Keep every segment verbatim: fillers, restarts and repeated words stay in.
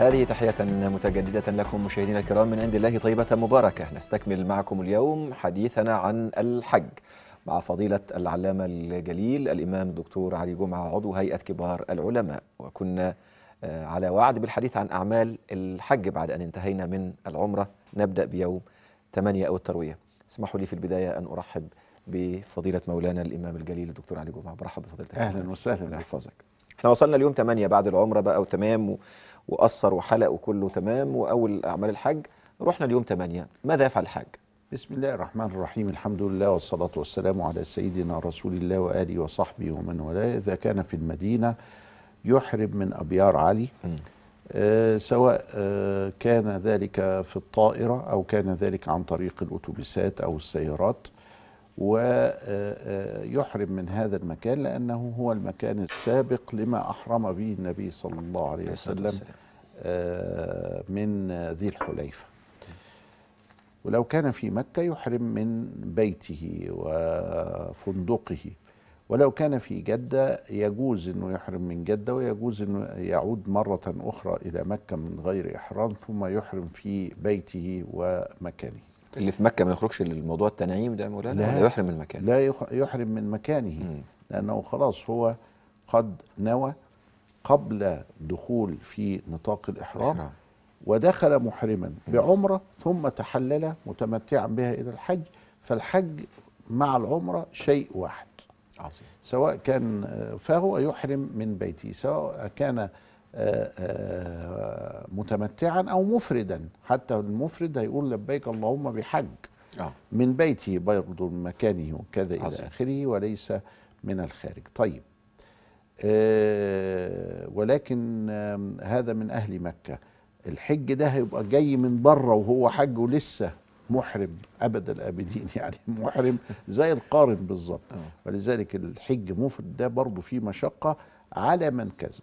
هذه تحية متجددة لكم مشاهدينا الكرام من عند الله طيبة مباركة. نستكمل معكم اليوم حديثنا عن الحج مع فضيلة العلامة الجليل الإمام الدكتور علي جمعة عضو هيئة كبار العلماء، وكنا على وعد بالحديث عن أعمال الحج بعد أن انتهينا من العمرة. نبدأ بيوم ثمانية أو التروية. اسمحوا لي في البداية أن أرحب بفضيلة مولانا الإمام الجليل الدكتور علي جمعة. برحب بفضيلتك. أهلا وسهلا. الله يحفظك. احنا وصلنا اليوم ثمانية بعد العمرة بقى وتمام وقصر وحلق وكله تمام، وأول أعمال الحج. رحنا اليوم ثمانية، ماذا يفعل الحج؟ بسم الله الرحمن الرحيم، الحمد لله والصلاة والسلام على سيدنا رسول الله وآله وصحبه ومن والاه. إذا كان في المدينة يحرم من أبيار علي، آه سواء آه كان ذلك في الطائرة أو كان ذلك عن طريق الأتوبيسات أو السيارات، ويحرم من هذا المكان لأنه هو المكان السابق لما أحرم به النبي صلى الله عليه وسلم من ذي الحليفة. ولو كان في مكة يحرم من بيته وفندقه، ولو كان في جدة يجوز أنه يحرم من جدة، ويجوز أنه يعود مرة أخرى إلى مكة من غير إحرام ثم يحرم في بيته ومكانه. اللي في مكة ما يخرجش للموضوع التنعيم ده مولانا، ولا يحرم من مكانه؟ لا يحرم من مكانه، مم. لأنه خلاص هو قد نوى قبل دخول في نطاق الإحرام، الإحرام. ودخل محرما، مم. بعمرة ثم تحلل متمتعا بها إلى الحج. فالحج مع العمرة شيء واحد عظيم. سواء كان فهو يحرم من بيته، سواء كان آآ آآ متمتعا أو مفردا. حتى المفرد هيقول لبيك اللهم بحج آه. من بيته برضه من مكانه وكذا إلى آخره، وليس من الخارج. طيب، ولكن هذا من أهل مكة. الحج ده هيبقى جاي من بره وهو حج ولسه محرم أبد الآبدين، يعني محرم زي القارن بالظبط. ولذلك الحج مفرد ده برضه فيه مشقة على من كذب.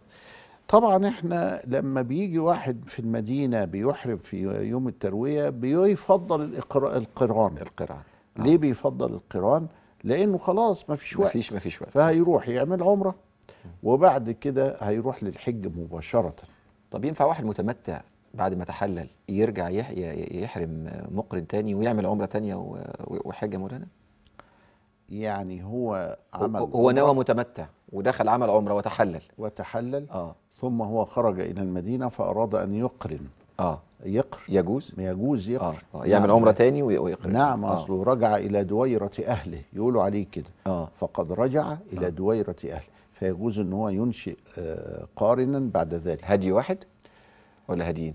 طبعا احنا لما بيجي واحد في المدينة بيحرم في يوم التروية بيفضل القران. القران آه. ليه بيفضل القران؟ لانه خلاص مفيش وقت، مفيش مفيش وقت، فهيروح يعمل عمرة وبعد كده هيروح للحج مباشرة. طب ينفع واحد متمتع بعد ما تحلل يرجع يحرم مقرن تاني ويعمل عمرة تانية وحج مولانا؟ يعني هو عمل، هو نوى متمتع ودخل عمل عمرة وتحلل وتحلل آه. ثم هو خرج إلى المدينة فأراد أن يقرن آه. يقرن يجوز؟ يجوز يقرن آه. آه. يعمل عمرة تاني ويقرن. نعم آه. أصله رجع إلى دويرة أهله، يقولوا عليه كده آه. فقد رجع إلى آه. دويرة أهله، فيجوز أن هو ينشئ آه قارنا بعد ذلك. هدي واحد ولا هديين؟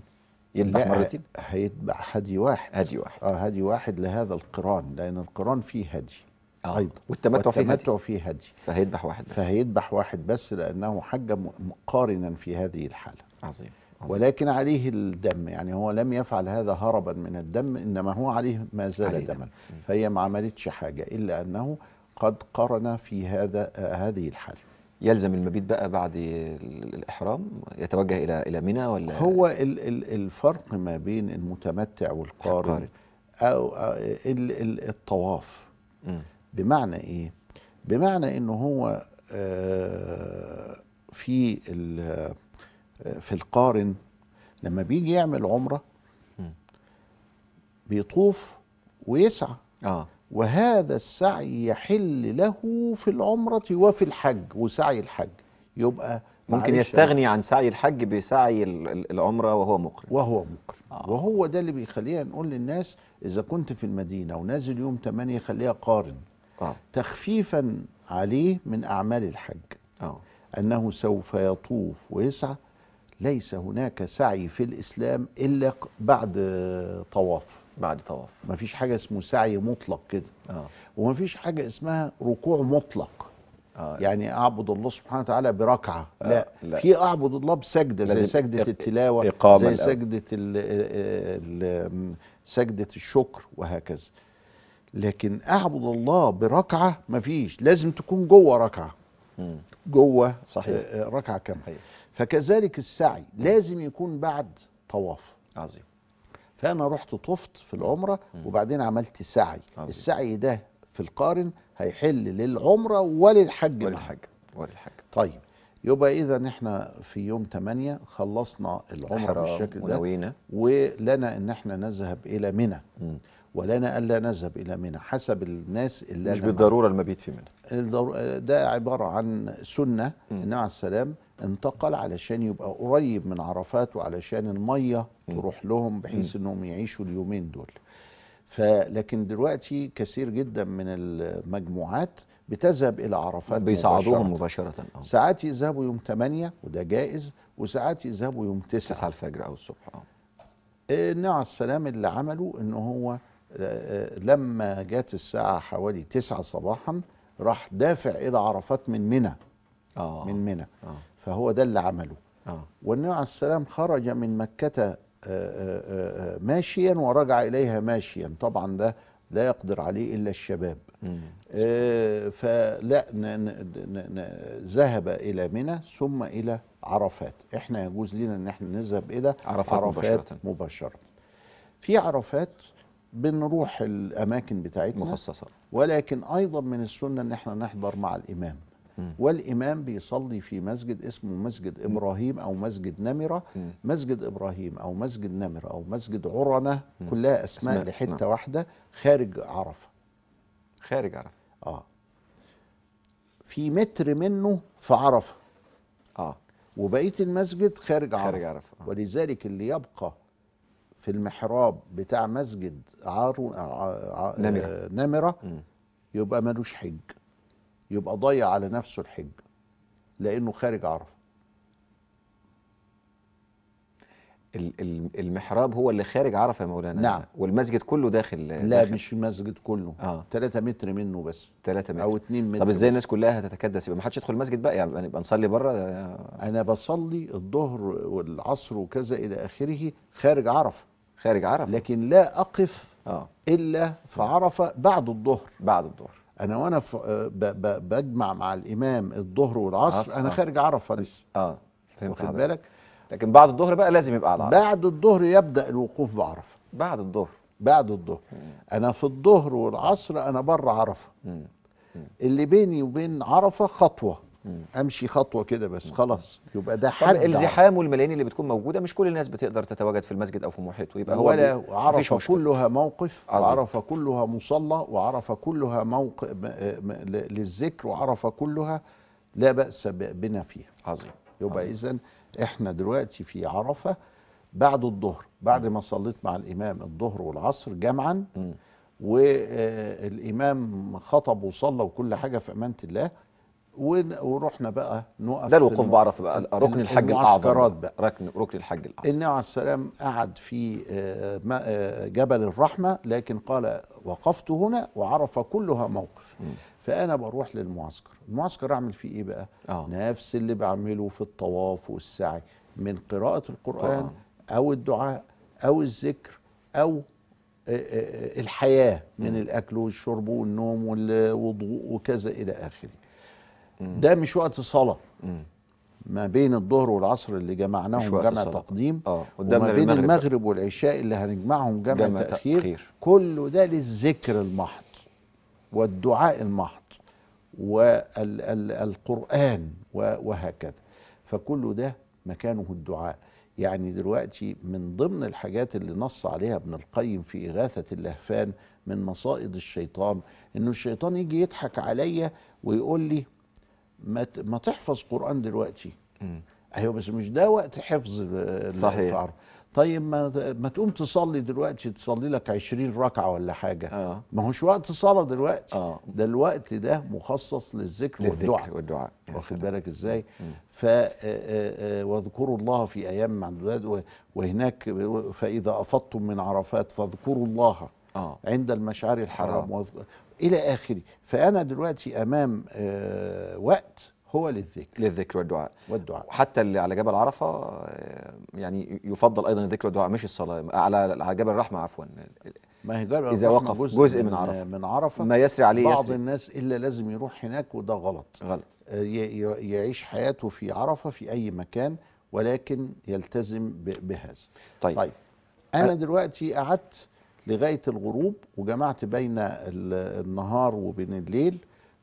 يذبح مرتين؟ هيتبع هدي واحد. هدي واحد آه هدي واحد لهذا القران، لأن القران فيه هدي آه. أيضا والتمتع فيه هدي, فيه هدي. فهيذبح واحد بس. فهيذبح واحد بس لأنه حج قارنا في هذه الحالة. عظيم. عظيم. ولكن عليه الدم، يعني هو لم يفعل هذا هربا من الدم، إنما هو عليه ما زال علي دما. فهي ما عملتش حاجة إلا أنه قد قرن في هذا آه هذه الحالة. يلزم المبيت بقى بعد الإحرام، يتوجه إلى إلى منى ولا؟ هو ال ال الفرق ما بين المتمتع والقارن أو ال ال الطواف. م. بمعنى ايه؟ بمعنى انه هو في في القارن لما بيجي يعمل عمره بيطوف ويسعى آه. وهذا السعي يحل له في العمره وفي الحج وسعي الحج، يبقى ممكن يستغني عن سعي الحج بسعي العمره وهو مقرن. وهو مقرن آه. وهو ده اللي بيخلينا نقول للناس اذا كنت في المدينه ونازل يوم ثمانية خليها قارن آه. تخفيفا عليه من أعمال الحج آه. أنه سوف يطوف ويسعى. ليس هناك سعي في الإسلام إلا بعد طواف. بعد طواف مفيش حاجة اسمه سعي مطلق كده آه. ومفيش حاجة اسمها ركوع مطلق آه. يعني أعبد الله سبحانه وتعالى بركعة آه. لا. لا، في أعبد الله بسجدة زي سجدة إق... التلاوة إقامة، زي سجدة ال... ال... سجدة الشكر وهكذا. لكن أعبد الله بركعة مفيش، لازم تكون جوه ركعة مم. جوه صحيح. ركعة كاملة. فكذلك السعي مم. لازم يكون بعد طواف. عظيم. فأنا رحت طفت في العمرة مم. وبعدين عملت سعي. عظيم. السعي ده في القارن هيحل للعمرة وللحج وللحج وللحج. طيب يبقى إذا إحنا في يوم ثمانية خلصنا العمرة بالشكل ده، ولنا إن إحنا نذهب إلى منى، ولنا ألا نذهب إلى منى حسب الناس اللي مش بالضرورة المبيت في منى. ده عبارة عن سنة النبي عليه السلام انتقل علشان يبقى قريب من عرفات وعلشان المية تروح لهم بحيث إنهم يعيشوا اليومين دول. فلكن دلوقتي كثير جدا من المجموعات بتذهب إلى عرفات بيصعدوهم مباشرة. أوه. ساعات يذهبوا يوم ثمانية وده جائز، وساعات يذهبوا يوم تسعة تسعة الفجر أو الصبح. أه النبي عليه السلام اللي عمله إن هو لما جات الساعة حوالي تسعة صباحا راح دافع إلى عرفات من منى. أه من منى. أه فهو ده اللي عمله. أه والنبي عليه السلام خرج من مكة ماشيا ورجع إليها ماشيا، طبعا ده لا يقدر عليه إلا الشباب. آه فلا ذهب إلى منى ثم إلى عرفات. إحنا يجوز لنا أن احنا نذهب إلى عرفات, عرفات مباشرة. مباشرة في عرفات بنروح الأماكن بتاعتنا مخصصة، ولكن أيضا من السنة أن احنا نحضر مع الإمام. مم. والإمام بيصلي في مسجد اسمه مسجد إبراهيم أو مسجد نمرة. مم. مسجد إبراهيم أو مسجد نمرة أو مسجد عرنة. مم. كلها أسماء, أسماء. لحتة نعم. واحدة خارج عرفة. خارج عرفة. آه في متر منه في عرفة. آه وبقية المسجد خارج عرفة, خارج عرفة. آه. ولذلك اللي يبقى في المحراب بتاع مسجد عارو... ع... نمرة, آه نمرة. يبقى ملوش حج، يبقى ضيع على نفسه الحج لأنه خارج عرفة. المحراب هو اللي خارج عرفة يا مولانا؟ نعم. والمسجد كله داخل؟ لا داخل. مش المسجد كله. آه. ثلاثة متر منه بس. ثلاثة متر أو اتنين متر. طب ازاي الناس كلها هتتكدس؟ يبقى ما حدش يدخل المسجد بقى، يعني يبقى نصلي بره؟ أنا بصلي الظهر والعصر وكذا إلى آخره خارج عرفة. خارج عرفة. لكن لا أقف آه. إلا في عرفة بعد الظهر. بعد الظهر. أنا وأنا بجمع مع الإمام الظهر والعصر أنا خارج عرفة لسه. اه فهمت. واخد بالك؟ لكن بعد الظهر بقى لازم يبقى على عرفة. بعد الظهر يبدأ الوقوف بعرفة. بعد الظهر. بعد الظهر. أنا في الظهر والعصر أنا بره عرفة. مم. مم. اللي بيني وبين عرفة خطوة. مم. أمشي خطوة كده بس خلاص، يبقى ده حد. الزحام والملايين اللي بتكون موجودة مش كل الناس بتقدر تتواجد في المسجد أو في محيطه، يبقى هو ولا عرفة كلها موقف عزيز. وعرفة كلها مصلى، وعرفة كلها موقف للذكر، وعرفة كلها لا بأس بنا فيها. عظيم. يبقى إذن إحنا دلوقتي في عرفة بعد الظهر، بعد ما صليت مع الإمام الظهر والعصر جمعا، م. والإمام خطب وصلى وكل حاجة في أمانة الله، ورحنا بقى نقف. ده الوقوف بعرفه بقى ركن الحج الاعظم. بقى ركن ركن الحج الاعظم. النبي عليه السلام قعد في جبل الرحمه، لكن قال وقفت هنا وعرفه كلها موقف. م. فانا بروح للمعسكر، المعسكر اعمل فيه ايه بقى؟ آه. نفس اللي بعمله في الطواف والسعي من قراءه القران آه. او الدعاء او الذكر او الحياه من م. الاكل والشرب والنوم والوضوء وكذا الى اخره. ده مش وقت صلاة. مم. ما بين الظهر والعصر اللي جمعناهم جمع تقديم آه. وما بين المغرب, المغرب والعشاء اللي هنجمعهم جمع, جمع تأخير. تأخير كله ده للذكر المحض والدعاء المحض والقرآن وهكذا، فكله ده مكانه الدعاء. يعني دلوقتي من ضمن الحاجات اللي نص عليها ابن القيم في إغاثة اللهفان من مصائد الشيطان إنه الشيطان يجي يضحك عليا ويقول لي ما تحفظ قرآن دلوقتي. مم. ايوه بس مش ده وقت حفظ. صحيح. طيب ما, ما تقوم تصلي دلوقتي، تصلي لك عشرين ركعه ولا حاجه. آه. ما هوش وقت صلاه دلوقتي. آه. ده الوقت ده مخصص للذكر, للذكر والدعاء, والدعاء. واخد بالك ازاي؟ ف واذكروا الله في ايام معدودات وهناك فاذا افضتم من عرفات فاذكروا الله آه. عند المشعر الحرام آه. إلى آخره. فأنا دلوقتي أمام آه وقت هو للذكر للذكر والدعاء والدعاء حتى اللي على جبل عرفة يعني يفضل أيضا الذكر والدعاء مش الصلاة. على جبل الرحمة عفوا ما هي جبل الرحمة إذا وقف جزء, جزء من عرفة من عرفة ما يسري عليه بعض يسري. الناس إلا لازم يروح هناك وده غلط غلط. يعيش حياته في عرفة في أي مكان ولكن يلتزم بهذا. طيب. طيب أنا دلوقتي قعدت لغاية الغروب وجمعت بين النهار وبين الليل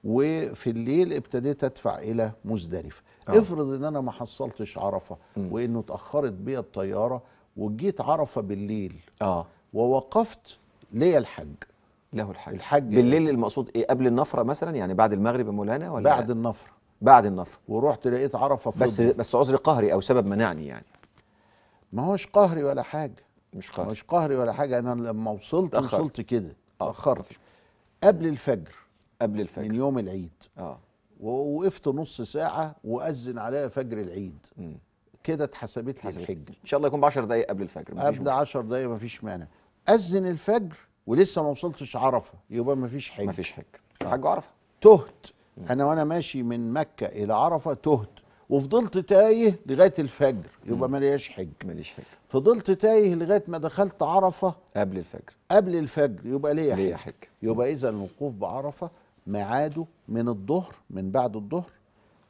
وفي الليل ابتديت ادفع الى مزدلفه. آه. افرض ان انا ما حصلتش عرفه م. وانه اتاخرت بيا الطياره وجيت عرفه بالليل اه ووقفت ليا الحج له الحج الحج بالليل يعني. المقصود ايه؟ قبل النفره مثلا يعني بعد المغرب يا مولانا ولا بعد النفره؟ بعد النفر ورحت لقيت عرفه فضل. بس بس عذر قهري او سبب منعني يعني؟ ما هوش قهري ولا حاجه، مش قهري مش قهري ولا حاجه. انا لما وصلت أخر. وصلت كده اتاخرت قبل الفجر قبل الفجر من يوم العيد اه ووقفت نص ساعه واذن عليا فجر العيد م. كده اتحسبت لي الحجه. ان شاء الله يكون بعشر دقائق قبل الفجر قبل عشر دقائق مفيش مانع. اذن الفجر ولسه ما وصلتش عرفه يبقى مفيش حجه مفيش حجه حج عرفه. تهت انا وانا ماشي من مكه الى عرفه، تهت وفضلت تايه لغايه الفجر يبقى مالياش حج ماليش حج فضلت تايه لغايه ما دخلت عرفه قبل الفجر قبل الفجر يبقى ليا حج. ليا حج يبقى اذا الوقوف بعرفه ميعاده من الظهر من بعد الظهر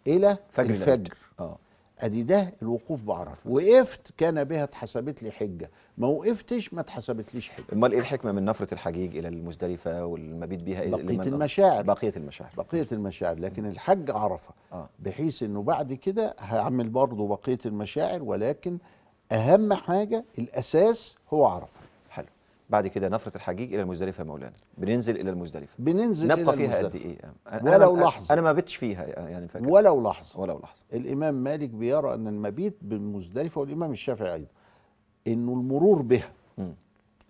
الى فجر الفجر. اه ادي ده الوقوف بعرفه. وقفت كان بها اتحسبت لي حجه، ما وقفتش ما اتحسبتليش حجه. امال ايه الحكمه من نفره الحجيج الى المزدلفه والمبيت بيها؟ بقيه المشاعر بقيه المشاعر بقيه المشاعر لكن الحج عرفه آه. بحيث انه بعد كده هعمل برضه بقيه المشاعر، ولكن اهم حاجه الاساس هو عرفه. حلو. بعد كده نفره الحجيج الى المزدلفه يا مولانا، بننزل الى المزدلفه بننزل نبقى إلى فيها قد ايه؟ أنا ولو لحظه انا ما بتش فيها يعني فاكر ولو لحظه ولو لحظه. الامام مالك بيرى ان المبيت بالمزدلفه والامام الشافعي ايضا انه المرور بها م.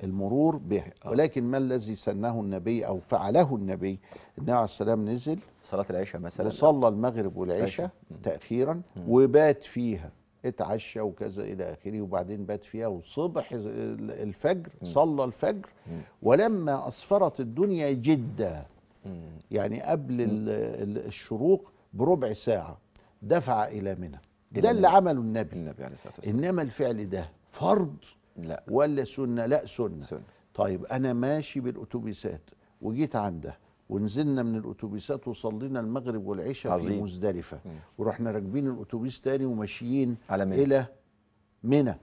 المرور بها آه. ولكن ما الذي سنه النبي او فعله النبي؟ النبي عليه السلام نزل صلاه العشاء مثلا وصلى المغرب والعشاء تاخيرا م. وبات فيها، اتعشى وكذا الى اخره، وبعدين بات فيها والصبح الفجر صلى الفجر م. ولما اسفرت الدنيا جدا م. يعني قبل الشروق بربع ساعه دفع الى منى. ده اللي عمله النبي النبي عليه الصلاه والسلام. انما الفعل ده فرض لا ولا سنه؟ لا سنه, سنة. طيب انا ماشي بالاتوبيسات وجيت عندها ونزلنا من الاتوبيسات وصلينا المغرب والعشاء في مزدلفه ورحنا راكبين الاتوبيس تاني وماشيين على منى الى منى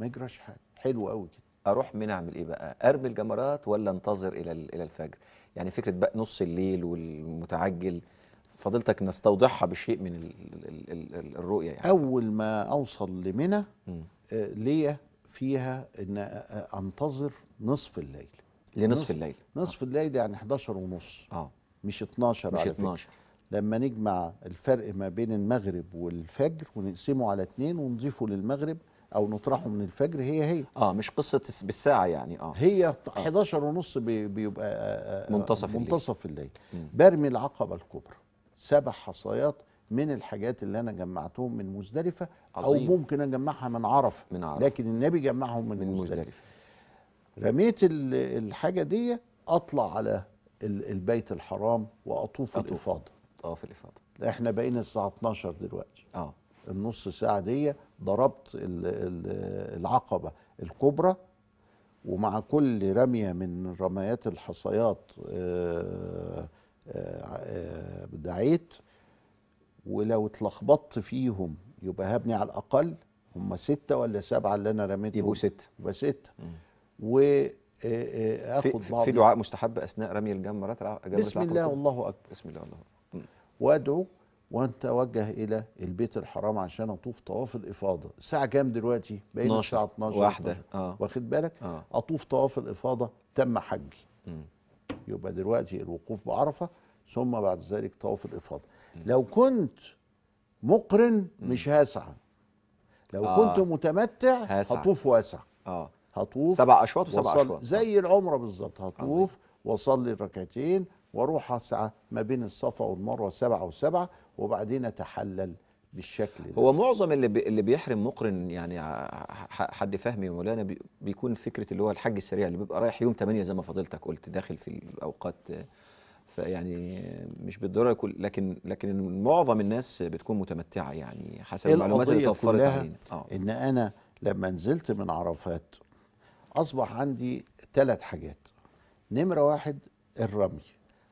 ما يجراش حاجه. حلو قوي كده. اروح منى اعمل ايه بقى؟ ارمي الجمرات ولا انتظر الى الى الفجر؟ يعني فكره بقى نص الليل والمتعجل فضلتك نستوضحها بشيء من ال ال ال ال الرؤيه يعني. اول ما اوصل لمنى آه ليا فيها ان آه انتظر نصف الليل لنصف الليل نصف الليل يعني احداشر ونص اه مش اتناشر مش على اتناشر. فكرة لما نجمع الفرق ما بين المغرب والفجر ونقسمه على اتنين ونضيفه للمغرب او نطرحه من الفجر هي هي اه مش قصه بالساعه يعني اه هي احداشر ونص بيبقى آه منتصف الليل منتصف الليل. الليل. برمي العقبه الكبرى، سبع حصيات من الحاجات اللي انا جمعتهم من مزدلفه او ممكن اجمعها من عرفه من عرف. لكن النبي جمعهم من, من مزدلفه. رميت الحاجه دي اطلع على البيت الحرام واطوف الافاضه. طواف الافاضه احنا بقينا الساعه اتناشر دلوقتي اه النص ساعه دي ضربت العقبه الكبرى، ومع كل رميه من رميات الحصيات دعيت، ولو اتلخبطت فيهم يبقى هبني على الاقل هم سته ولا سبعه اللي انا رميتهم يبقوا سته يبقى سته واخد بعض. في دعاء مستحب اثناء رمي الجمرات؟ بسم الله والله اكبر بسم الله والله اكبر وادعو واتوجه الى البيت الحرام عشان اطوف طواف الافاضه. الساعه كام دلوقتي؟ بين الساعه اتناشر واحده اه واخد بالك؟ آه. اطوف طواف الافاضه تم حجي. م. يبقى دلوقتي الوقوف بعرفه ثم بعد ذلك طواف الافاضه. لو كنت مقرن مش هسعى، لو آه. كنت متمتع هطوف واسع اه هطوف سبع اشواط وسبع اشواط زي العمره بالظبط. هطوف واصلي الركعتين واروح اسعى ما بين الصفا والمروه سبعه وسبعه وبعدين اتحلل بالشكل ده. هو معظم اللي بي اللي بيحرم مقرن يعني حد فهمي مولانا بي بيكون فكره اللي هو الحج السريع اللي بيبقى رايح يوم تمانية زي ما فضلتك قلت داخل في الاوقات يعني مش بالضروره كل لكن لكن معظم الناس بتكون متمتعه يعني حسب المعلومات اللي توفرت علينا. آه. ان انا لما نزلت من عرفات أصبح عندي ثلاث حاجات، نمرة واحد الرمي،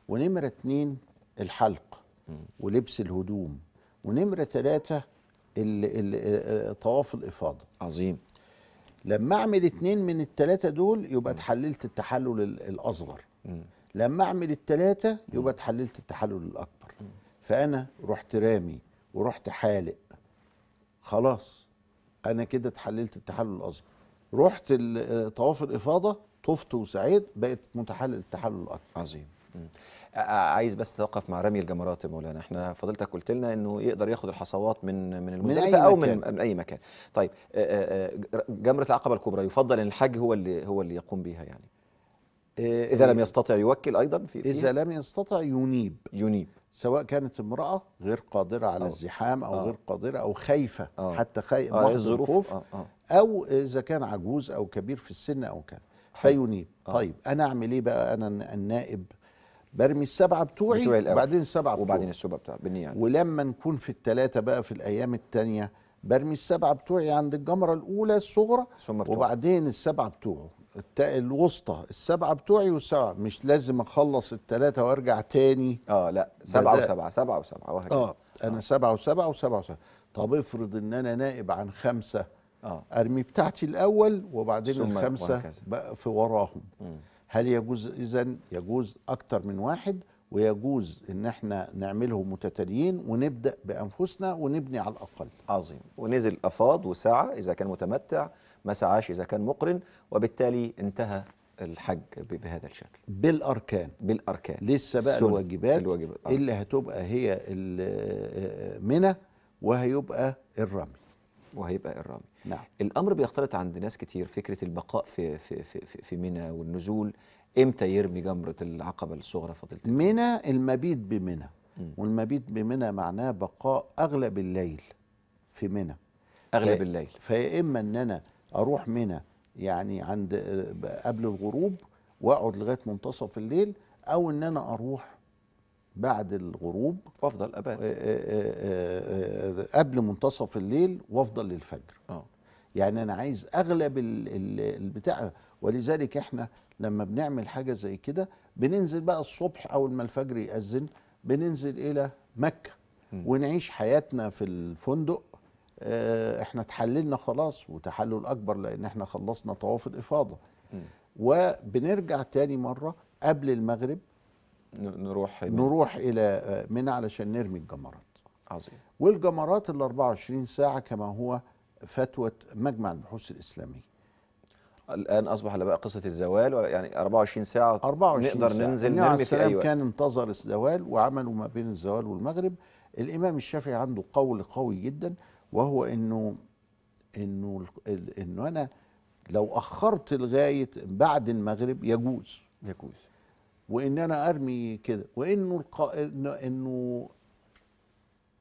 ونمرة اتنين الحلق ولبس الهدوم، ونمرة ثلاثة طواف الإفاضة. عظيم. لما أعمل اتنين من الثلاثة دول يبقى اتحللت التحلل الأصغر. لما اعمل الثلاثه يبقى اتحللت التحلل الاكبر. فانا رحت رامي ورحت حالق، خلاص انا كده اتحللت التحلل الاصغر. رحت طواف الافاضه طفت وسعيد، بقت متحلل التحلل الاكبر. عظيم. عايز بس اتوقف مع رمي الجمرات يا مولانا، احنا فضلتك قلت لنا انه يقدر ياخد الحصوات من من المزدلفه او من, من اي مكان. طيب جمره العقبه الكبرى يفضل ان الحاج هو اللي هو اللي يقوم بها يعني؟ اذا لم يستطع يوكل ايضا في اذا لم يستطع ينيب ينيب سواء كانت امراه غير قادره على أوه. الزحام او أوه. غير قادره او خايفه أوه. حتى خايف محض الخوف، او اذا كان عجوز او كبير في السن او كذا فينيب. طيب انا اعمل ايه بقى؟ انا النائب برمي السبعه بتوعي, بتوعي وبعدين السبعه وبعدين السبعه بتوع بالنية يعني. ولما نكون في الثلاثه بقى في الايام الثانيه برمي السبعه بتوعي عند الجمره الاولى الصغرى وبعدين السبعه بتوعه الوسطى، السبعه بتوعي والسبعه، مش لازم اخلص الثلاثه وارجع تاني. اه لا، سبعه وسبعه سبعه وسبعه وهكذا. اه انا سبعه وسبعه وسبعه وسبعه. طب افرض ان انا نائب عن خمسه، اه ارمي بتاعتي الاول وبعدين الخمسه بقى في وراهم. م. هل يجوز إذن؟ يجوز أكتر من واحد، ويجوز إن احنا نعمله متتاليين ونبدأ بأنفسنا ونبني على الأقل. عظيم. ونزل أفاض وسعى إذا كان متمتع، ما سعاش إذا كان مقرن، وبالتالي انتهى الحج بهذا الشكل. بالأركان. بالأركان. لسه بقى الواجبات, الواجبات. اللي هتبقى هي منى، وهيبقى الرمي. وهيبقى الرمي. نعم. الأمر بيختلط عند ناس كتير، فكرة البقاء في في في في منى والنزول، إمتى يرمي جمرة العقبة الصغرى فضيلتك؟ منى المبيت بمنى، والمبيت بمنى معناه بقاء أغلب الليل في منى. أغلب ف... الليل. فيا إما إن أنا أروح منى يعني عند قبل الغروب وأقعد لغاية منتصف الليل، أو إن أنا أروح بعد الغروب وافضل ابات قبل منتصف الليل وافضل للفجر. اه يعني انا عايز اغلب البتاع، ولذلك احنا لما بنعمل حاجه زي كده بننزل بقى الصبح اول ما الفجر يأذن بننزل الى مكه م. ونعيش حياتنا في الفندق. اه احنا تحللنا خلاص، وتحلل اكبر لان احنا خلصنا طواف الافاضه، م. وبنرجع تاني مره قبل المغرب نروح نروح الى منى علشان نرمي الجمرات. عظيم. والجمرات ال أربعة وعشرين ساعه كما هو فتوى مجمع البحوث الاسلاميه. الان اصبح بقى قصه الزوال يعني أربعة وعشرين ساعه أربعة وعشرين نقدر ساعة. ننزل نرمي في اي وقت. كان انتظر الزوال وعملوا ما بين الزوال والمغرب. الامام الشافعي عنده قول قوي جدا، وهو انه انه انه انا لو اخرت لغايه بعد المغرب يجوز يجوز وان انا ارمي كده، وانه الق... انه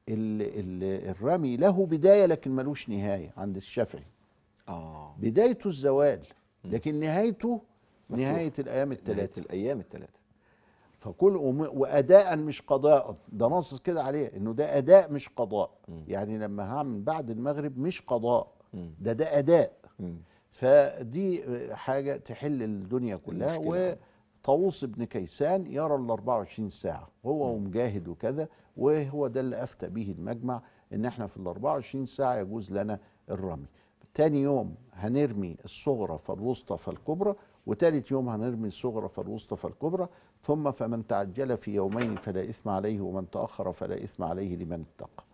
ال... ال... الرمي له بدايه لكن ملوش نهايه عند الشافعي. اه بدايته الزوال لكن نهايته مفتوح. نهايه الايام الثلاثه. الايام الثلاثه. فكل أم... واداء مش قضاء، ده نص كده عليه انه ده اداء مش قضاء. م. يعني لما هعمل بعد المغرب مش قضاء، م. ده ده اداء. م. فدي حاجه تحل الدنيا كلها. و طاووس بن كيسان يرى ال أربعة وعشرين ساعة هو ومجاهد وكذا، وهو ده اللي أفتى به المجمع إن إحنا في ال أربعة وعشرين ساعة يجوز لنا الرمي. تاني يوم هنرمي الصغرى فالوسطى فالكبرى، وتالت يوم هنرمي الصغرى فالوسطى فالكبرى. ثم فمن تعجل في يومين فلا إثم عليه، ومن تأخر فلا إثم عليه لمن اتقى.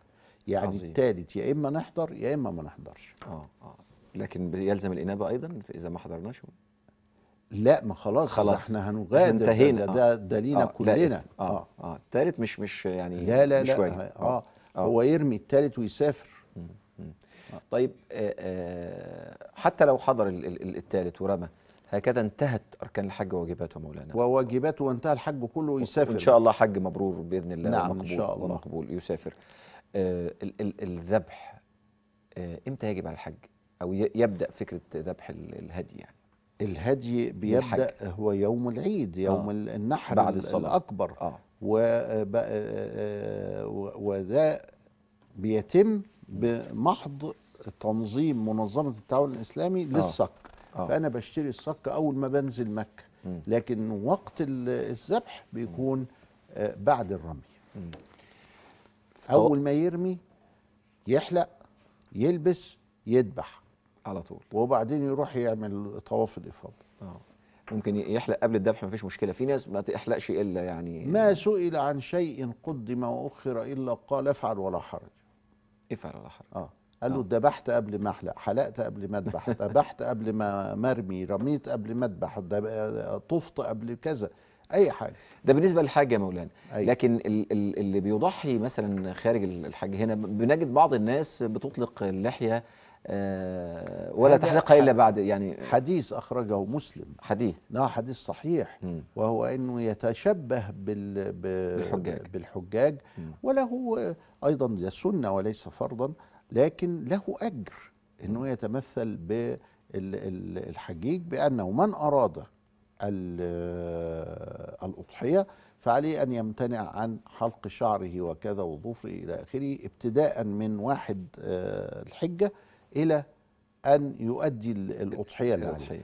يعني عظيم. التالت يا إما نحضر يا إما ما نحضرش. آه آه لكن يلزم الإنابة أيضا إذا ما حضرناش. لا ما خلاص خلاص احنا هنغادر انتهينا. ده دليلنا كلنا. اه اه الثالث مش مش يعني لا لا مش لا شوية. آه, اه هو يرمي الثالث ويسافر. مم. مم. آه. طيب آه آه حتى لو حضر الثالث ورمى، هكذا انتهت اركان الحج وواجباته مولانا. وواجباته وانتهى الحج كله ويسافر. ان شاء الله حج مبرور باذن الله. نعم ومقبول ان شاء الله. ومقبول يسافر. آه الذبح آه امتى يجب على الحج او يبدا فكره ذبح الهدي يعني؟ الهدي بيبدأ هو يوم العيد، يوم آه. النحر بعد الصلاة الأكبر. آه. وده بيتم بمحض تنظيم منظمة التعاون الإسلامي للصك. آه. آه. فأنا بشتري الصك أول ما بنزل مكة، لكن وقت الذبح بيكون بعد الرمي. أول ما يرمي يحلق يلبس يذبح على طول، وبعدين يروح يعمل طواف الإفاضة. ممكن يحلق قبل الذبح مفيش مشكله، في ناس ما تحلقش الا يعني. ما سئل عن شيء قدم واخر الا قال افعل ولا حرج. افعل ولا حرج. اه قال له ذبحت قبل ما احلق، حلقت قبل ما اذبح، ذبحت قبل ما مرمي، رميت قبل ما اذبح، طفت قبل كذا، اي حاجه. ده بالنسبه للحاج يا مولانا. أي. لكن اللي بيضحي مثلا خارج الحج هنا بنجد بعض الناس بتطلق اللحيه أه ولا تحلقها الا بعد يعني. حديث اخرجه مسلم، حديث نعم حديث صحيح. مم. وهو انه يتشبه بال بالحجاج, بالحجاج وله ايضا سنه وليس فرضا، لكن له اجر انه يتمثل بالحجيج بانه من اراد الاضحيه فعليه ان يمتنع عن حلق شعره وكذا وظفره الى اخره ابتداء من واحد الحجه إلى أن يؤدي الأضحية اللي عليه.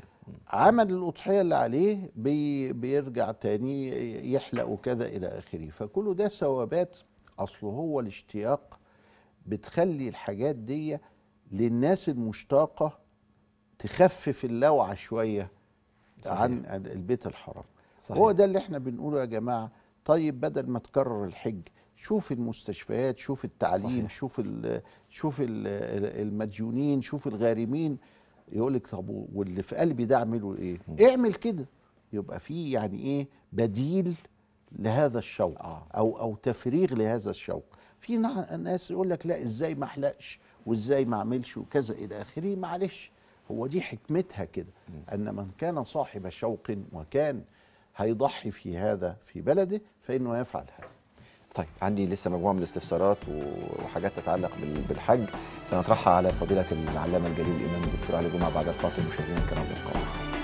عمل الأضحية اللي عليه بي بيرجع تاني يحلق وكذا إلى آخره، فكله ده ثوابات. أصله هو الاشتياق بتخلي الحاجات دي للناس المشتاقة تخفف اللوعة شوية. صحيح. عن البيت الحرام. صحيح. هو ده اللي احنا بنقوله يا جماعة. طيب بدل ما تكرر الحج، شوف المستشفيات، شوف التعليم. صحيح. شوف ال شوف ال المديونين، شوف الغارمين. يقول لك طب واللي في قلبي ده اعمله ايه؟ م. اعمل كده، يبقى في يعني ايه بديل لهذا الشوق. آه. او او تفريغ لهذا الشوق. في ناس يقول لك لا ازاي ما احلقش وازاي ما اعملش وكذا الى اخره. معلش، هو دي حكمتها كده، ان من كان صاحب شوق وكان هيضحي في هذا في بلده فانه يفعل هذا. طيب، عندي لسه مجموعه من الاستفسارات وحاجات تتعلق بالحج سنطرحها على فضيله العلامه الجليل الامام الدكتور علي جمعه بعد الفاصل. مشاهدينا الكرام،